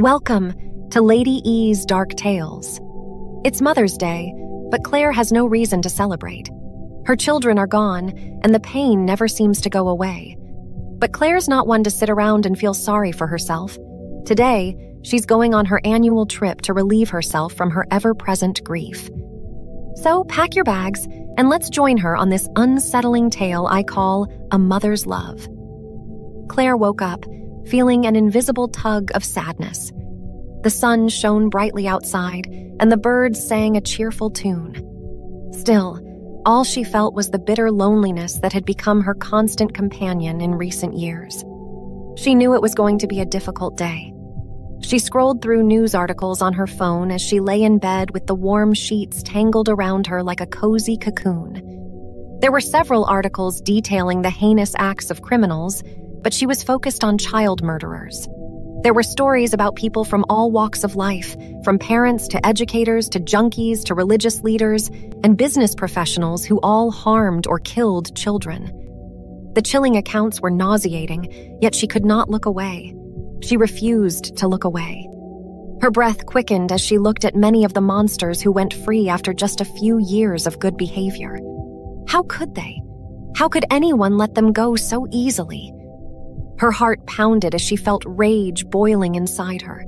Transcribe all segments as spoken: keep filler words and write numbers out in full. Welcome to Lady E's Dark Tales. It's Mother's Day, but Claire has no reason to celebrate. Her children are gone, and the pain never seems to go away. But Claire's not one to sit around and feel sorry for herself. Today, she's going on her annual trip to relieve herself from her ever-present grief. So pack your bags, and let's join her on this unsettling tale I call A Mother's Love. Claire woke up, feeling an invisible tug of sadness. The sun shone brightly outside, and the birds sang a cheerful tune. Still, all she felt was the bitter loneliness that had become her constant companion in recent years. She knew it was going to be a difficult day. She scrolled through news articles on her phone as she lay in bed with the warm sheets tangled around her like a cozy cocoon. There were several articles detailing the heinous acts of criminals, but she was focused on child murderers. There were stories about people from all walks of life, from parents to educators to junkies to religious leaders and business professionals who all harmed or killed children. The chilling accounts were nauseating, yet she could not look away. She refused to look away. Her breath quickened as she looked at many of the monsters who went free after just a few years of good behavior. How could they? How could anyone let them go so easily? Her heart pounded as she felt rage boiling inside her.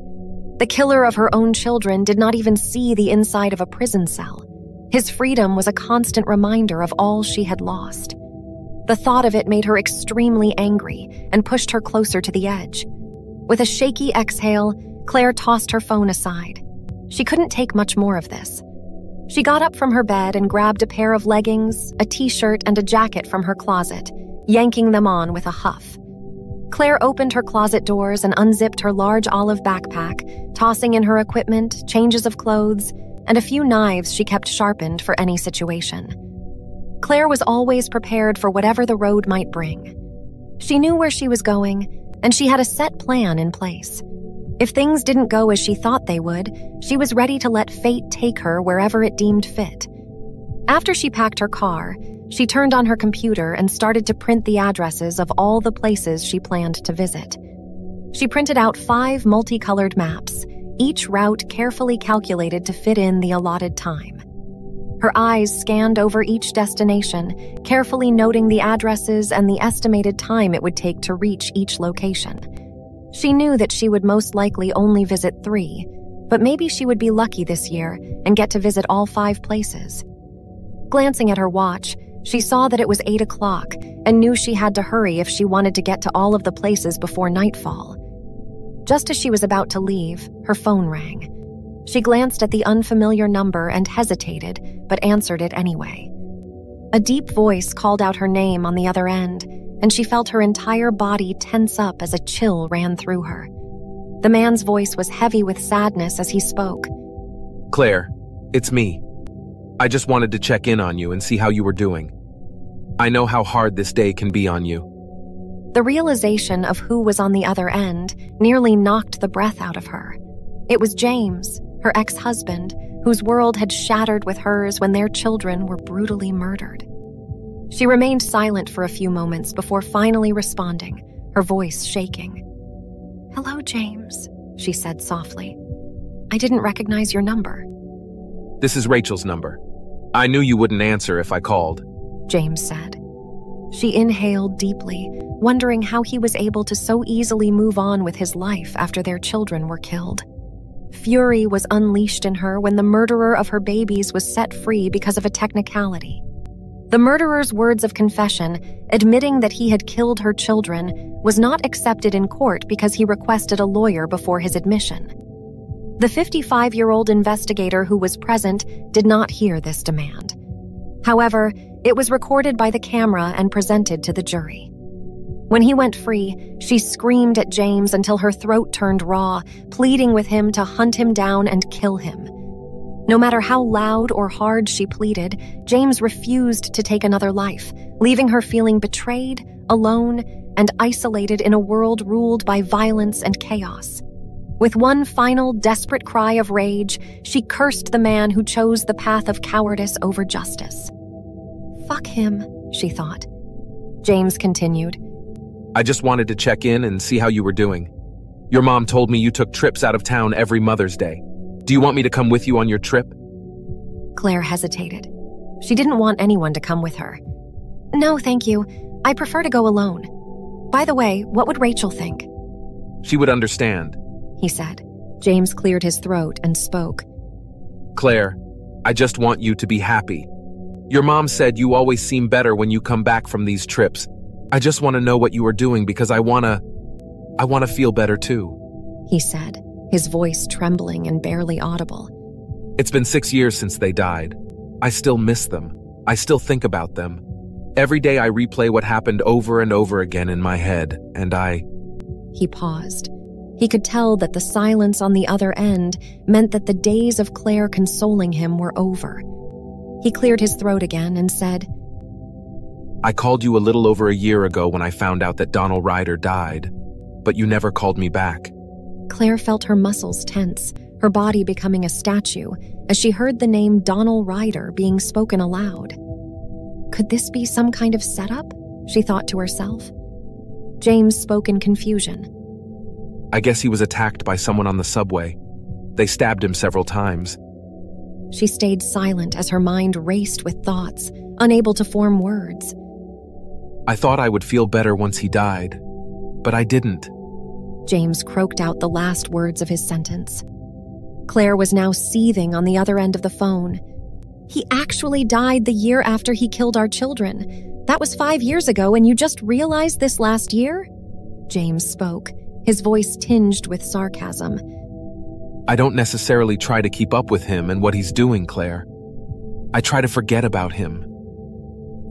The killer of her own children did not even see the inside of a prison cell. His freedom was a constant reminder of all she had lost. The thought of it made her extremely angry and pushed her closer to the edge. With a shaky exhale, Claire tossed her phone aside. She couldn't take much more of this. She got up from her bed and grabbed a pair of leggings, a t-shirt, and a jacket from her closet, yanking them on with a huff. Claire opened her closet doors and unzipped her large olive backpack, tossing in her equipment, changes of clothes, and a few knives she kept sharpened for any situation. Claire was always prepared for whatever the road might bring. She knew where she was going, and she had a set plan in place. If things didn't go as she thought they would, she was ready to let fate take her wherever it deemed fit. After she packed her car, she turned on her computer and started to print the addresses of all the places she planned to visit. She printed out five multicolored maps, each route carefully calculated to fit in the allotted time. Her eyes scanned over each destination, carefully noting the addresses and the estimated time it would take to reach each location. She knew that she would most likely only visit three, but maybe she would be lucky this year and get to visit all five places. Glancing at her watch, she saw that it was eight o'clock and knew she had to hurry if she wanted to get to all of the places before nightfall. Just as she was about to leave, her phone rang. She glanced at the unfamiliar number and hesitated, but answered it anyway. A deep voice called out her name on the other end, and she felt her entire body tense up as a chill ran through her. The man's voice was heavy with sadness as he spoke. "Claire, it's me. I just wanted to check in on you and see how you were doing. I know how hard this day can be on you." The realization of who was on the other end nearly knocked the breath out of her. It was James, her ex-husband, whose world had shattered with hers when their children were brutally murdered. She remained silent for a few moments before finally responding, her voice shaking. "Hello, James," she said softly. "I didn't recognize your number." "This is Rachel's number. I knew you wouldn't answer if I called," James said. She inhaled deeply, wondering how he was able to so easily move on with his life after their children were killed. Fury was unleashed in her when the murderer of her babies was set free because of a technicality. The murderer's words of confession, admitting that he had killed her children, was not accepted in court because he requested a lawyer before his admission. The fifty-five-year-old investigator who was present did not hear this demand. However, it was recorded by the camera and presented to the jury. When he went free, she screamed at James until her throat turned raw, pleading with him to hunt him down and kill him. No matter how loud or hard she pleaded, James refused to take another life, leaving her feeling betrayed, alone, and isolated in a world ruled by violence and chaos. With one final desperate cry of rage, she cursed the man who chose the path of cowardice over justice. "Fuck him," she thought. James continued. "I just wanted to check in and see how you were doing. Your mom told me you took trips out of town every Mother's Day. Do you want me to come with you on your trip? Claire hesitated. She didn't want anyone to come with her. No, thank you. I prefer to go alone. By the way, what would Rachel think? She would understand, he said. James cleared his throat and spoke. Claire, I just want you to be happy. Your mom said you always seem better when you come back from these trips. I just want to know what you are doing because I want to... I want to feel better too, he said, his voice trembling and barely audible. It's been six years since they died. I still miss them. I still think about them. Every day I replay what happened over and over again in my head, and I... He paused. He could tell that the silence on the other end meant that the days of Claire consoling him were over. He cleared his throat again and said, I called you a little over a year ago when I found out that Donald Ryder died, but you never called me back. Claire felt her muscles tense, her body becoming a statue, as she heard the name Donald Ryder being spoken aloud. Could this be some kind of setup? She thought to herself. James spoke in confusion. I guess he was attacked by someone on the subway. They stabbed him several times. She stayed silent as her mind raced with thoughts, unable to form words. I thought I would feel better once he died, but I didn't. James croaked out the last words of his sentence. Claire was now seething on the other end of the phone. He actually died the year after he killed our children. That was five years ago, and you just realized this last year? James spoke, his voice tinged with sarcasm. I don't necessarily try to keep up with him and what he's doing, Claire. I try to forget about him.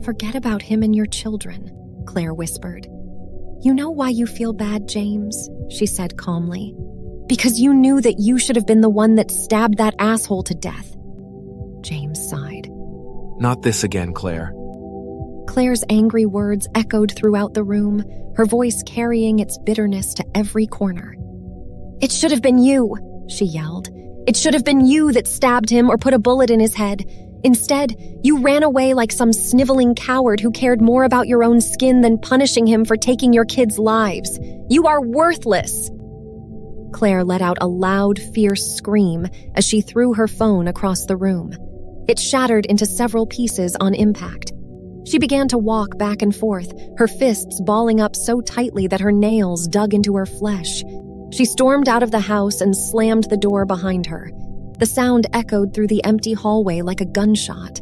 Forget about him and your children, Claire whispered. You know why you feel bad, James, she said calmly. Because you knew that you should have been the one that stabbed that asshole to death. James sighed. Not this again, Claire. Claire's angry words echoed throughout the room, her voice carrying its bitterness to every corner. It should have been you, she yelled. It should have been you that stabbed him or put a bullet in his head. Instead, you ran away like some sniveling coward who cared more about your own skin than punishing him for taking your kids' lives. You are worthless! Claire let out a loud, fierce scream as she threw her phone across the room. It shattered into several pieces on impact. She began to walk back and forth, her fists balling up so tightly that her nails dug into her flesh. She stormed out of the house and slammed the door behind her. The sound echoed through the empty hallway like a gunshot.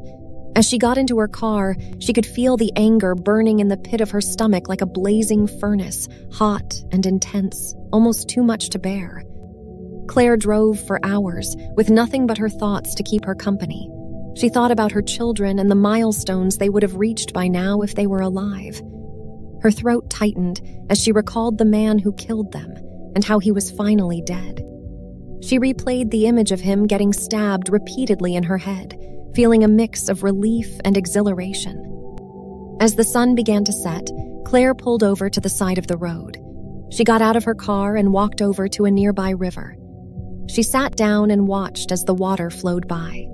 As she got into her car, she could feel the anger burning in the pit of her stomach like a blazing furnace, hot and intense, almost too much to bear. Claire drove for hours, with nothing but her thoughts to keep her company. She thought about her children and the milestones they would have reached by now if they were alive. Her throat tightened as she recalled the man who killed them and how he was finally dead. She replayed the image of him getting stabbed repeatedly in her head, feeling a mix of relief and exhilaration. As the sun began to set, Claire pulled over to the side of the road. She got out of her car and walked over to a nearby river. She sat down and watched as the water flowed by.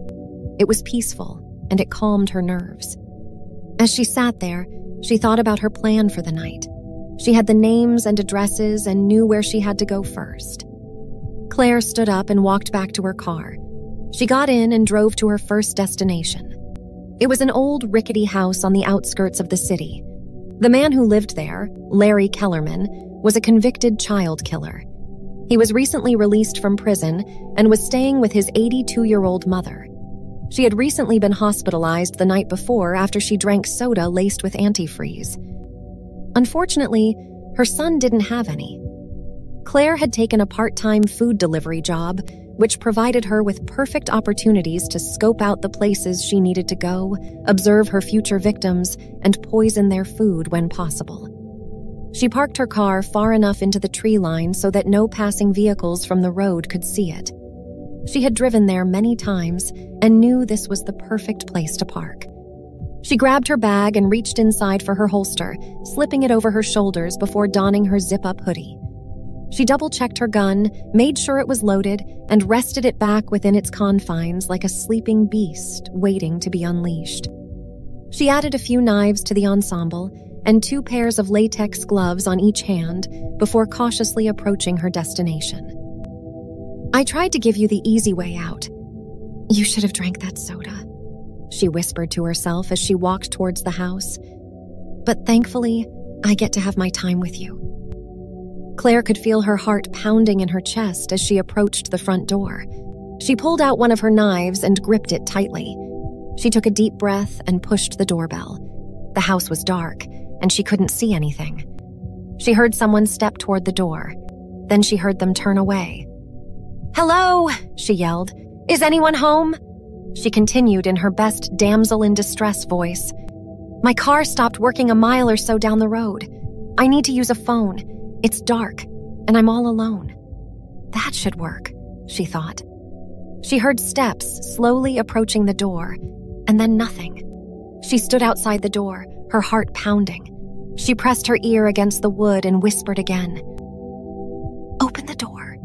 It was peaceful, and it calmed her nerves. As she sat there, she thought about her plan for the night. She had the names and addresses and knew where she had to go first. Claire stood up and walked back to her car. She got in and drove to her first destination. It was an old, rickety house on the outskirts of the city. The man who lived there, Larry Kellerman, was a convicted child killer. He was recently released from prison and was staying with his eighty-two-year-old mother. She had recently been hospitalized the night before after she drank soda laced with antifreeze. Unfortunately, her son didn't have any. Claire had taken a part-time food delivery job, which provided her with perfect opportunities to scope out the places she needed to go, observe her future victims, and poison their food when possible. She parked her car far enough into the tree line so that no passing vehicles from the road could see it. She had driven there many times and knew this was the perfect place to park. She grabbed her bag and reached inside for her holster, slipping it over her shoulders before donning her zip-up hoodie. She double-checked her gun, made sure it was loaded, and rested it back within its confines like a sleeping beast waiting to be unleashed. She added a few knives to the ensemble and two pairs of latex gloves on each hand before cautiously approaching her destination. "I tried to give you the easy way out. You should have drank that soda," she whispered to herself as she walked towards the house. "But thankfully, I get to have my time with you." Claire could feel her heart pounding in her chest as she approached the front door. She pulled out one of her knives and gripped it tightly. She took a deep breath and pushed the doorbell. The house was dark, and she couldn't see anything. She heard someone step toward the door. Then she heard them turn away. "Hello," she yelled. "Is anyone home?" She continued in her best damsel in distress voice. "My car stopped working a mile or so down the road. I need to use a phone. It's dark, and I'm all alone." That should work, she thought. She heard steps slowly approaching the door, and then nothing. She stood outside the door, her heart pounding. She pressed her ear against the wood and whispered again, "Open the door."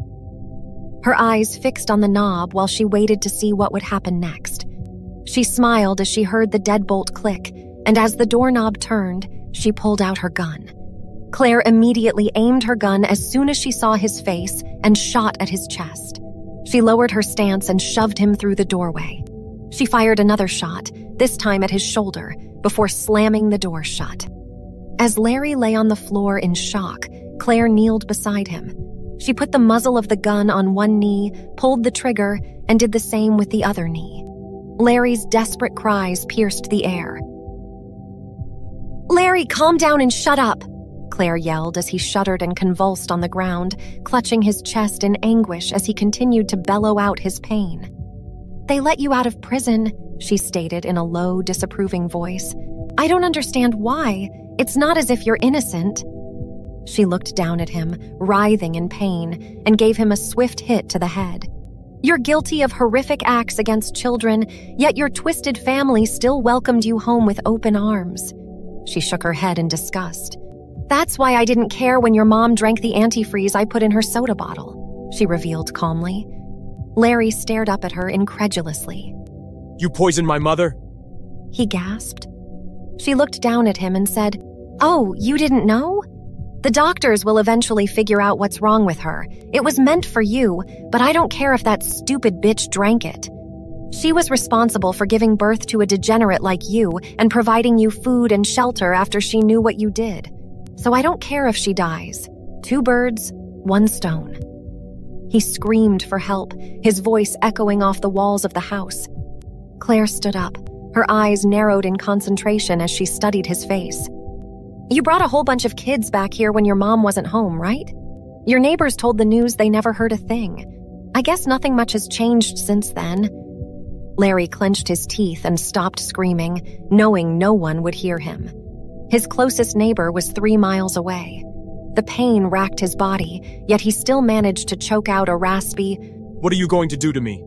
Her eyes fixed on the knob while she waited to see what would happen next. She smiled as she heard the deadbolt click, and as the doorknob turned, she pulled out her gun. Claire immediately aimed her gun as soon as she saw his face and shot at his chest. She lowered her stance and shoved him through the doorway. She fired another shot, this time at his shoulder, before slamming the door shut. As Larry lay on the floor in shock, Claire kneeled beside him. She put the muzzle of the gun on one knee, pulled the trigger, and did the same with the other knee. Larry's desperate cries pierced the air. "Larry, calm down and shut up," Claire yelled as he shuddered and convulsed on the ground, clutching his chest in anguish as he continued to bellow out his pain. "They let you out of prison," she stated in a low, disapproving voice. "I don't understand why. It's not as if you're innocent." She looked down at him, writhing in pain, and gave him a swift hit to the head. "You're guilty of horrific acts against children, yet your twisted family still welcomed you home with open arms." She shook her head in disgust. "That's why I didn't care when your mom drank the antifreeze I put in her soda bottle," she revealed calmly. Larry stared up at her incredulously. "You poisoned my mother?" he gasped. She looked down at him and said, "Oh, you didn't know? The doctors will eventually figure out what's wrong with her. It was meant for you, but I don't care if that stupid bitch drank it. She was responsible for giving birth to a degenerate like you and providing you food and shelter after she knew what you did. So I don't care if she dies. Two birds, one stone." He screamed for help, his voice echoing off the walls of the house. Claire stood up, her eyes narrowed in concentration as she studied his face. "You brought a whole bunch of kids back here when your mom wasn't home, right? Your neighbors told the news they never heard a thing. I guess nothing much has changed since then." Larry clenched his teeth and stopped screaming, knowing no one would hear him. His closest neighbor was three miles away. The pain racked his body, yet he still managed to choke out a raspy, "What are you going to do to me?"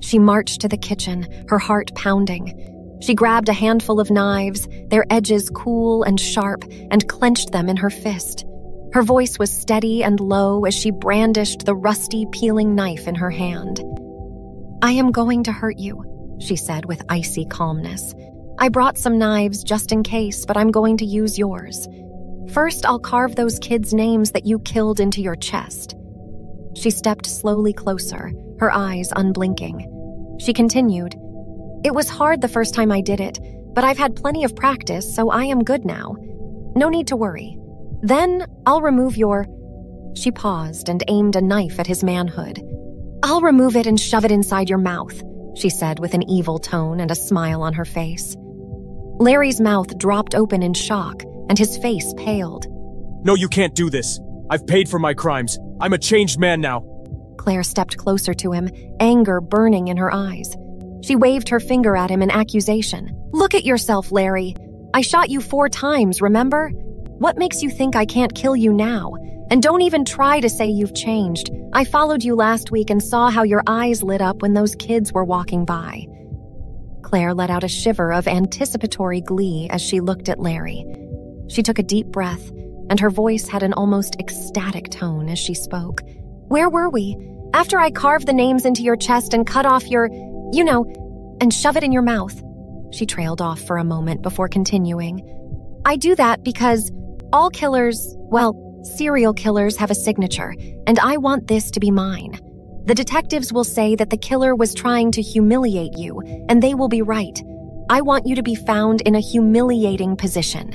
She marched to the kitchen, her heart pounding. She grabbed a handful of knives, their edges cool and sharp, and clenched them in her fist. Her voice was steady and low as she brandished the rusty, peeling knife in her hand. "I am going to hurt you," she said with icy calmness. "I brought some knives just in case, but I'm going to use yours. First, I'll carve those kids' names that you killed into your chest." She stepped slowly closer, her eyes unblinking. She continued, "It was hard the first time I did it, but I've had plenty of practice, so I am good now. No need to worry. Then I'll remove your..." She paused and aimed a knife at his manhood. "I'll remove it and shove it inside your mouth," she said with an evil tone and a smile on her face. Larry's mouth dropped open in shock, and his face paled. "No, you can't do this. I've paid for my crimes. I'm a changed man now." Claire stepped closer to him, anger burning in her eyes. She waved her finger at him in accusation. "Look at yourself, Larry. I shot you four times, remember? What makes you think I can't kill you now? And don't even try to say you've changed. I followed you last week and saw how your eyes lit up when those kids were walking by." Claire let out a shiver of anticipatory glee as she looked at Larry. She took a deep breath, and her voice had an almost ecstatic tone as she spoke. "Where were we? After I carved the names into your chest and cut off your, you know, and shove it in your mouth." She trailed off for a moment before continuing. I do that because all killers, well, serial killers have a signature, and I want this to be mine. The detectives will say that the killer was trying to humiliate you, and they will be right. I want you to be found in a humiliating position.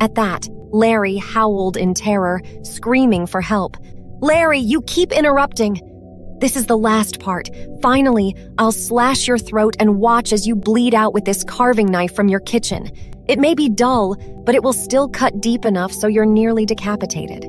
At that, Larry howled in terror, screaming for help. Larry, you keep interrupting. This is the last part. Finally, I'll slash your throat and watch as you bleed out with this carving knife from your kitchen. It may be dull, but it will still cut deep enough so you're nearly decapitated.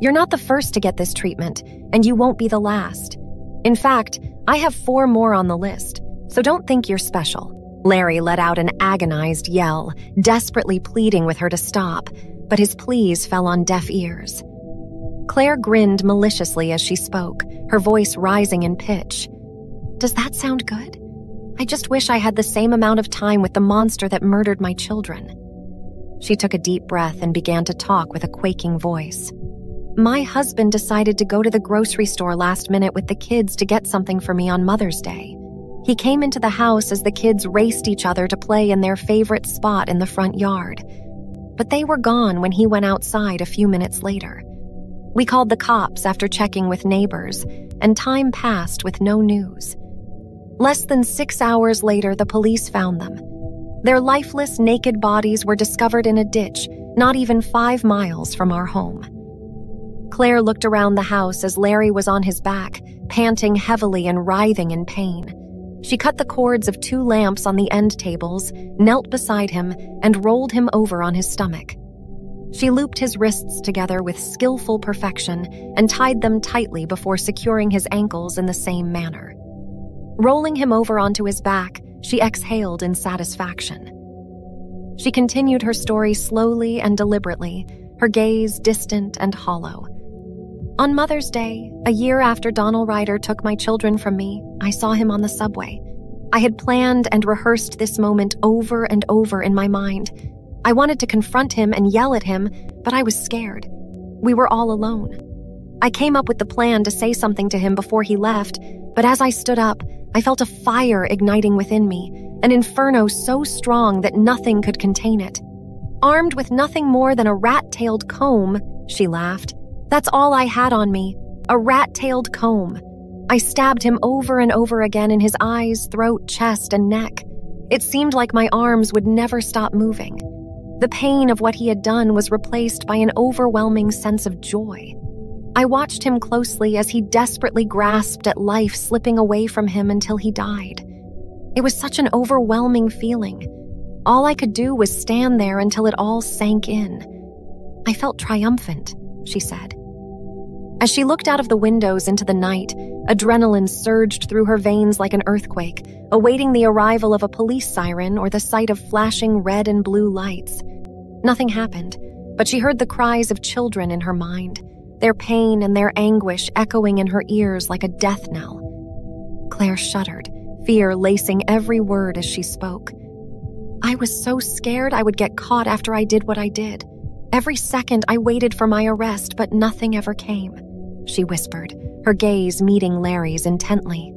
You're not the first to get this treatment, and you won't be the last. In fact, I have four more on the list, so don't think you're special. Larry let out an agonized yell, desperately pleading with her to stop, but his pleas fell on deaf ears. Claire grinned maliciously as she spoke, her voice rising in pitch. Does that sound good? I just wish I had the same amount of time with the monster that murdered my children. She took a deep breath and began to talk with a quaking voice. My husband decided to go to the grocery store last minute with the kids to get something for me on Mother's Day. He came into the house as the kids raced each other to play in their favorite spot in the front yard. But they were gone when he went outside a few minutes later. We called the cops after checking with neighbors, and time passed with no news. Less than six hours later, the police found them. Their lifeless, naked bodies were discovered in a ditch, not even five miles from our home. Claire looked around the house as Larry was on his back, panting heavily and writhing in pain. She cut the cords of two lamps on the end tables, knelt beside him, and rolled him over on his stomach. She looped his wrists together with skillful perfection and tied them tightly before securing his ankles in the same manner. Rolling him over onto his back, she exhaled in satisfaction. She continued her story slowly and deliberately, her gaze distant and hollow. On Mother's Day, a year after Donald Ryder took my children from me, I saw him on the subway. I had planned and rehearsed this moment over and over in my mind. I wanted to confront him and yell at him, but I was scared. We were all alone. I came up with the plan to say something to him before he left, but as I stood up, I felt a fire igniting within me, an inferno so strong that nothing could contain it. Armed with nothing more than a rat-tailed comb, she laughed. That's all I had on me, a rat-tailed comb. I stabbed him over and over again in his eyes, throat, chest, and neck. It seemed like my arms would never stop moving. The pain of what he had done was replaced by an overwhelming sense of joy. I watched him closely as he desperately grasped at life slipping away from him until he died. It was such an overwhelming feeling. All I could do was stand there until it all sank in. I felt triumphant, she said. As she looked out of the windows into the night, adrenaline surged through her veins like an earthquake, awaiting the arrival of a police siren or the sight of flashing red and blue lights. Nothing happened, but she heard the cries of children in her mind, their pain and their anguish echoing in her ears like a death knell. Claire shuddered, fear lacing every word as she spoke. I was so scared I would get caught after I did what I did. Every second I waited for my arrest, but nothing ever came, she whispered, her gaze meeting Larry's intently.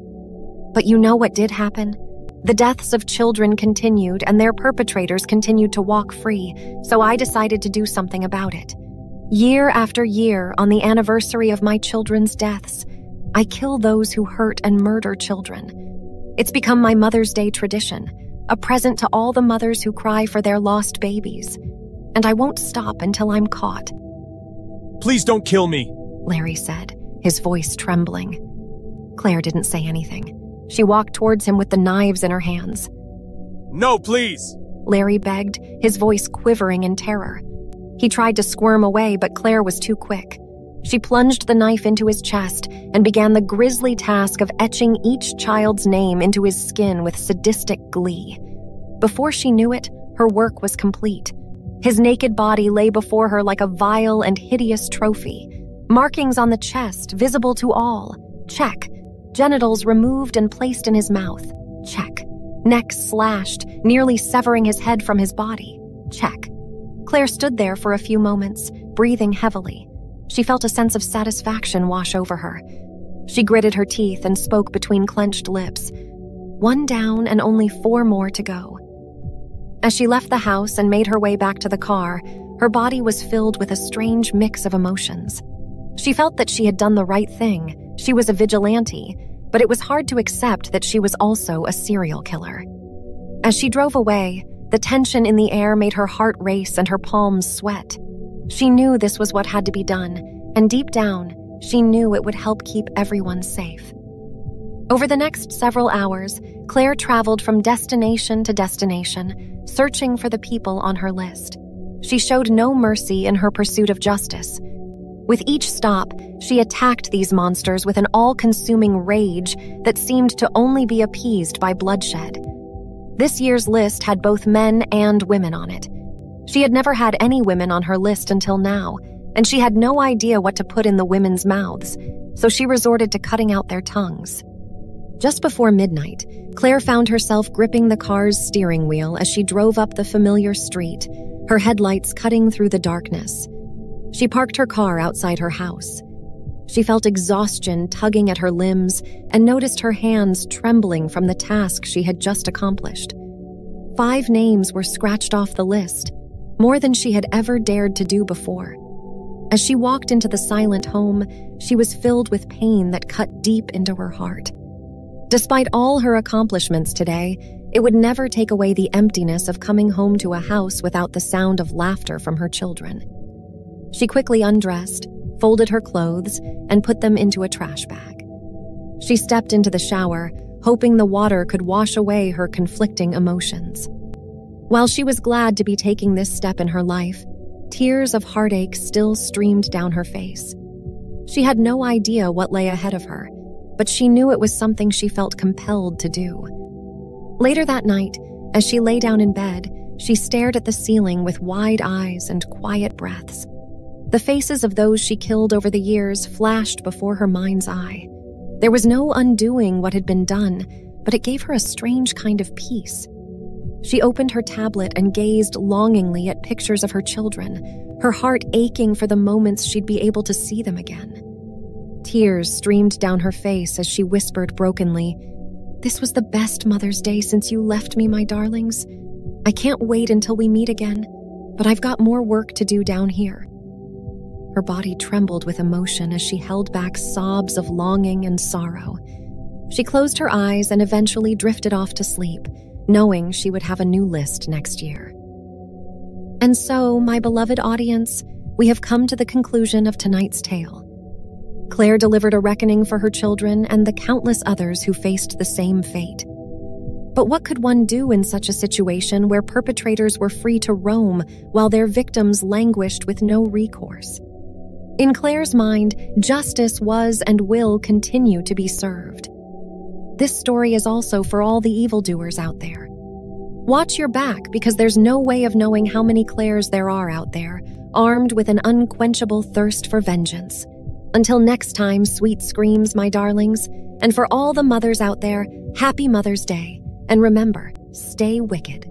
But you know what did happen? The deaths of children continued and their perpetrators continued to walk free, so I decided to do something about it. Year after year, on the anniversary of my children's deaths, I kill those who hurt and murder children. It's become my Mother's Day tradition, a present to all the mothers who cry for their lost babies. And I won't stop until I'm caught. Please don't kill me, Larry said, his voice trembling. Claire didn't say anything. She walked towards him with the knives in her hands. No, please, Larry begged, his voice quivering in terror. He tried to squirm away, but Claire was too quick. She plunged the knife into his chest and began the grisly task of etching each child's name into his skin with sadistic glee. Before she knew it, her work was complete. His naked body lay before her like a vile and hideous trophy. Markings on the chest, visible to all. Check. Genitals removed and placed in his mouth. Check. Neck slashed, nearly severing his head from his body. Check. Claire stood there for a few moments, breathing heavily. She felt a sense of satisfaction wash over her. She gritted her teeth and spoke between clenched lips. One down and only four more to go. As she left the house and made her way back to the car, her body was filled with a strange mix of emotions. She felt that she had done the right thing. She was a vigilante, but it was hard to accept that she was also a serial killer. As she drove away, the tension in the air made her heart race and her palms sweat. She knew this was what had to be done, and deep down, she knew it would help keep everyone safe. Over the next several hours, Claire traveled from destination to destination, searching for the people on her list. She showed no mercy in her pursuit of justice. With each stop, she attacked these monsters with an all-consuming rage that seemed to only be appeased by bloodshed. This year's list had both men and women on it. She had never had any women on her list until now, and she had no idea what to put in the women's mouths, so she resorted to cutting out their tongues. Just before midnight, Claire found herself gripping the car's steering wheel as she drove up the familiar street, her headlights cutting through the darkness. She parked her car outside her house. She felt exhaustion tugging at her limbs and noticed her hands trembling from the task she had just accomplished. Five names were scratched off the list, more than she had ever dared to do before. As she walked into the silent home, she was filled with pain that cut deep into her heart. Despite all her accomplishments today, it would never take away the emptiness of coming home to a house without the sound of laughter from her children. She quickly undressed, folded her clothes, and put them into a trash bag. She stepped into the shower, hoping the water could wash away her conflicting emotions. While she was glad to be taking this step in her life, tears of heartache still streamed down her face. She had no idea what lay ahead of her, but she knew it was something she felt compelled to do. Later that night, as she lay down in bed, she stared at the ceiling with wide eyes and quiet breaths. The faces of those she killed over the years flashed before her mind's eye. There was no undoing what had been done, but it gave her a strange kind of peace. She opened her tablet and gazed longingly at pictures of her children, her heart aching for the moments she'd be able to see them again. Tears streamed down her face as she whispered brokenly, "This was the best Mother's Day since you left me, my darlings. I can't wait until we meet again, but I've got more work to do down here." Her body trembled with emotion as she held back sobs of longing and sorrow. She closed her eyes and eventually drifted off to sleep, knowing she would have a new list next year. And so, my beloved audience, we have come to the conclusion of tonight's tale. Claire delivered a reckoning for her children and the countless others who faced the same fate. But what could one do in such a situation where perpetrators were free to roam while their victims languished with no recourse? In Claire's mind, justice was and will continue to be served. This story is also for all the evildoers out there. Watch your back, because there's no way of knowing how many Claires there are out there, armed with an unquenchable thirst for vengeance. Until next time, sweet screams, my darlings. And for all the mothers out there, happy Mother's Day. And remember, stay wicked.